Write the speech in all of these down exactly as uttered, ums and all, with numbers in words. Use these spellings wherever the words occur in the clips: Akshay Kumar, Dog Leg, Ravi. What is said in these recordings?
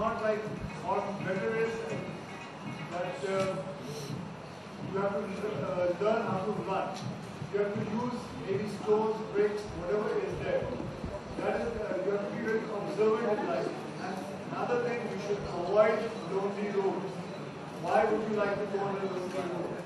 not like all veterans that uh, you have to uh, learn how to run. You have to use maybe stones, bricks, whatever is there. That is, uh, you have to be very observant in life. And another thing, you should avoid lonely roads. Why would you like to go on a lonely road?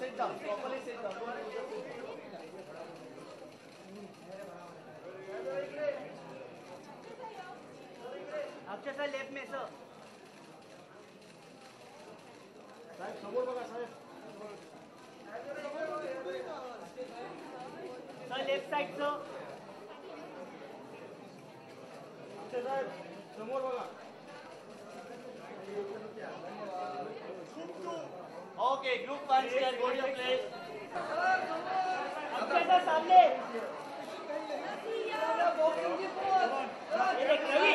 Sit down, properly sit down. sir. साहेब समोर बघा साहेब. Sir, left side sir. Akshay साहेब समोर बघा. Okay, group one share, go to your place. Akshay sir, सामने. Direct Ravi.